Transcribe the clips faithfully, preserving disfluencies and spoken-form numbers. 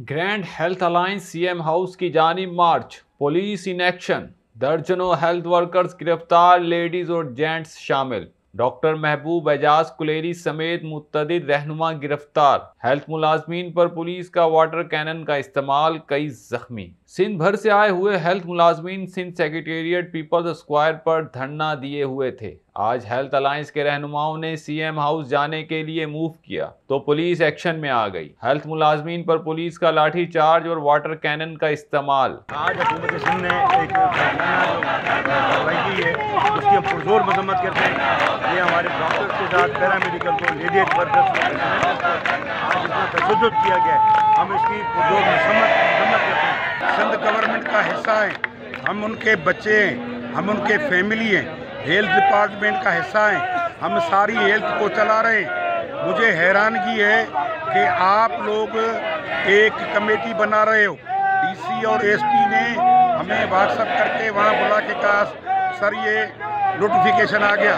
Grand health alliance CM house की जानिब march, police in action, दर्जनों हेल्थ वर्कर्स गिरफ्तार, लेडीज और जेंट्स शामिल। डॉक्टर महबूब एजाज कुलेरी समेत मुतअद्दिद रहनुमा गिरफ्तार। हेल्थ मुलाजमीन पर पुलिस का वाटर कैनन का इस्तेमाल, कई जख्मी। सिंध भर से आए हुए हेल्थ मुलाजमीन सिंध सेक्रेटेरिएट पीपल्स स्क्वायर पर धरना दिए हुए थे। आज हेल्थ अलायंस के रहनुमाओं ने सीएम हाउस जाने के लिए मूव किया तो पुलिस एक्शन में आ गई। हेल्थ मुलाजमीन पर पुलिस का लाठी चार्ज और वाटर कैनन का इस्तेमाल। आज हुकूमत सिंध ने एक कार्रवाई की है, उसकी हम पुरजोर मजम्मत करते हैं। ये हमारे डॉक्टर्स के साथ पैरामेडिकल को लेडिज वर्कर्स को आज इतना तशद्दुद किया गया, हम इसकी पुरजोर मजम्मत करते हैं। सिंध गवर्नमेंट का हिस्सा है, हम उनके बच्चे हैं, हम उनके फैमिली हैं, हेल्थ डिपार्टमेंट का हिस्सा है, हम सारी हेल्थ को चला रहे हैं। मुझे हैरानगी है कि आप लोग एक कमेटी बना रहे हो। डीसी और एसटी ने हमें व्हाट्सएप करके वहाँ बुला के कहा, सर ये नोटिफिकेशन आ गया,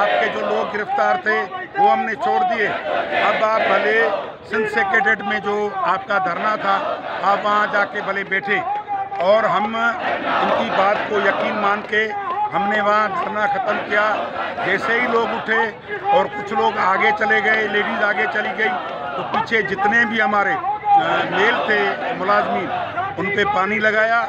आपके जो लोग गिरफ्तार थे वो हमने छोड़ दिए। अब आप भले सिंध सेक्रेटेरिएट में जो आपका धरना था आप वहाँ जाके भले बैठे, और हम इनकी बात को यकीन मान के हमने वहाँ धरना ख़त्म किया। जैसे ही लोग उठे और कुछ लोग आगे चले गए, लेडीज़ आगे चली गई, तो पीछे जितने भी हमारे मेल थे मुलाजमीन, उन पे पानी लगाया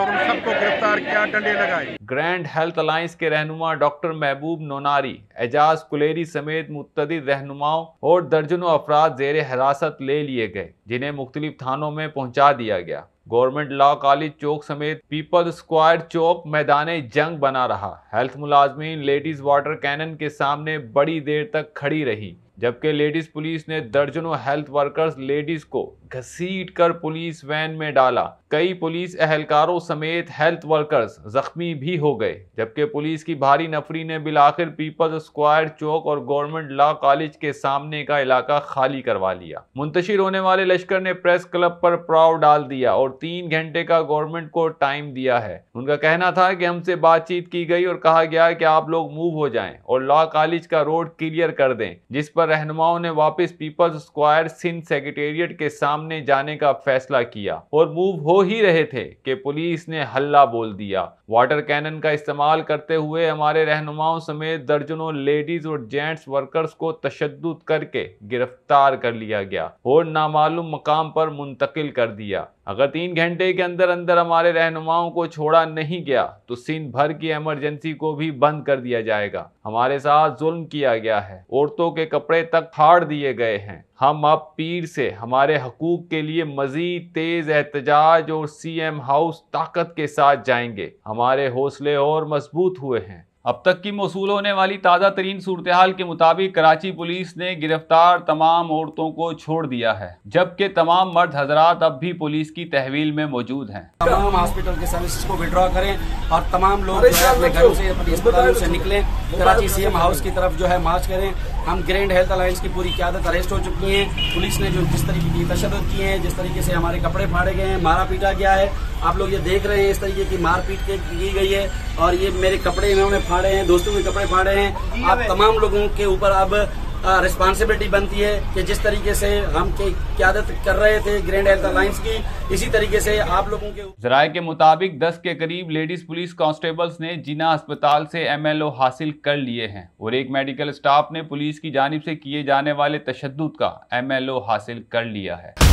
और उन सबको गिरफ्तार किया, डंडे लगाए। ग्रैंड हेल्थ अलायंस के रहनुमा डॉक्टर महबूब नोनारी, एजाज कुलेरी समेत मुतअद्दिद रहनुमाओं और दर्जनों अफराद जेर हिरासत ले लिए गए, जिन्हें मुख्तलिफ थानों में पहुँचा दिया गया। गवर्नमेंट लॉ कॉलेज चौक समेत पीपल्स स्क्वायर चौक मैदाने जंग बना रहा। हेल्थ मुलाजमीन लेडीज वाटर कैनन के सामने बड़ी देर तक खड़ी रही, जबकि लेडीज पुलिस ने दर्जनों हेल्थ वर्कर्स लेडीज को घसीट कर पुलिस वैन में डाला। कई पुलिस एहलकारों समेत हेल्थ वर्कर्स जख्मी भी हो गए, जबकि पुलिस की भारी नफरी ने बिलाखिर पीपल्स स्क्वायर चौक और गवर्नमेंट लॉ कॉलेज के सामने का इलाका खाली करवा लिया। मुंतशिर होने वाले लश्कर ने प्रेस क्लब पर पड़ाव डाल दिया और तीन घंटे का गवर्नमेंट को टाइम दिया है। उनका कहना था कि हमसे बातचीत की गई और कहा गया कि आप लोग मूव हो जाएं और लॉ कॉलेज का रोड क्लियर कर दें, जिस पर रहनुमाओं ने वापस पीपल्स स्क्वायर सिंध सेक्रेटेरिएट के सामने जाने का फैसला किया और मूव हो ही रहे थे कि पुलिस ने हल्ला बोल दिया। वाटर कैनन का इस्तेमाल करते हुए हमारे रहनुमाओं समेत दर्जनों लेडीज और जेंट्स वर्कर्स को तशद्दुद करके गिरफ्तार कर लिया गया और नामालूम मकाम पर मुंतकिल कर दिया। अगर तीन घंटे के अंदर अंदर हमारे रहनुमाओं को छोड़ा नहीं गया तो सिंध भर की इमरजेंसी को भी बंद कर दिया जाएगा। हमारे साथ जुल्म किया गया है, औरतों के कपड़े तक फाड़ दिए गए हैं। हम अब पीर से हमारे हकूक के लिए मजीद तेज एहतजाज और सीएम हाउस ताकत के साथ जाएंगे। हमारे हौसले और मजबूत हुए हैं। अब तक की मौसूल होने वाली ताज़ा तरीन सूरतहाल के मुताबिक कराची पुलिस ने गिरफ्तार तमाम औरतों को छोड़ दिया है, जबकि तमाम मर्द हजरात अब भी पुलिस की तहवील में मौजूद हैं। तमाम हॉस्पिटल के सर्विसेज को विड्रॉ करें और तमाम लोग जो है अपने घरों से, अपने अस्पतालों से निकलें, कराची सीएम हाउस की तरफ जो है मार्च करें। हम ग्रैंड हेल्थ अलायंस की पूरी क्यादत अरेस्ट हो चुकी है। पुलिस ने जो जिस तरीके की तशद्दुद की है, जिस तरीके से हमारे कपड़े फाड़े गए हैं, मारा पीटा गया है, आप लोग ये देख रहे हैं, इस तरीके की मारपीट की गई है और ये मेरे कपड़े इन्होंने फाड़े हैं, दोस्तों के कपड़े फाड़े हैं। आप तमाम लोगों के ऊपर अब रिस्पांसिबिलिटी बनती है कि जिस तरीके से हम के क्यादत कर रहे थे ग्रैंड हेल्थ अलायंस की, इसी तरीके से आप लोगों के। जराये के मुताबिक दस के करीब लेडीज पुलिस कांस्टेबल्स ने जिना अस्पताल से एमएलओ हासिल कर लिए हैं और एक मेडिकल स्टाफ ने पुलिस की जानिब से किए जाने वाले तशद्दुद का एमएलओ हासिल कर लिया है।